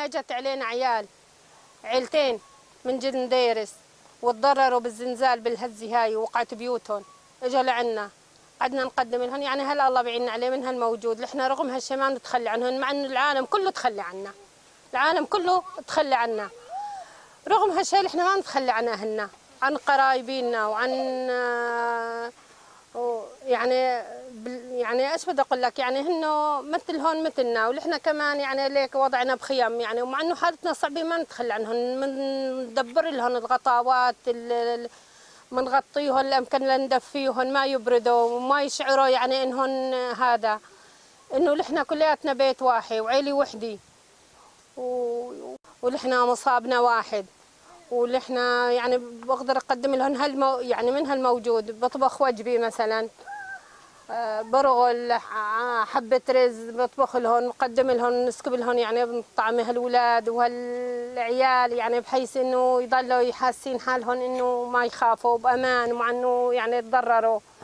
احنا اجت علينا عيال عيلتين من جنديرس وتضرروا بالزلزال بالهزه هاي وقعت بيوتهم، اجوا لعنا قعدنا نقدم لهم، يعني هلا الله بعيننا عليه من هالموجود. نحن رغم هالشيء ما نتخلى عنهم، مع انه العالم كله تخلى عنا، العالم كله تخلى عنا. رغم هالشيء احنا ما نتخلى عن اهلنا، عن قرايبينا، وعن يعني ايش بدي اقول لك، يعني هنه مثلهم مثلنا، ونحن كمان يعني ليك وضعنا بخيام يعني، ومع انه حالتنا صعبه ما نتخلى عنهم، بندبر لهم الغطاوات، بنغطيهم الامكن لندفيهم ما يبردوا وما يشعروا يعني انهم هذا، انه نحن كلياتنا بيت واحد وعيلي وحدي ونحن مصابنا واحد، ونحن يعني بقدر اقدم لهم يعني من هالموجود. بطبخ وجبي مثلا، برغل حبه رز بطبخ لهم وقدم لهم، نسكب لهم يعني بنطعم هالولاد وهالعيال، يعني بحيث انه يضلوا يحاسين حالهم انه ما يخافوا بامان، مع انه يعني تضرروا.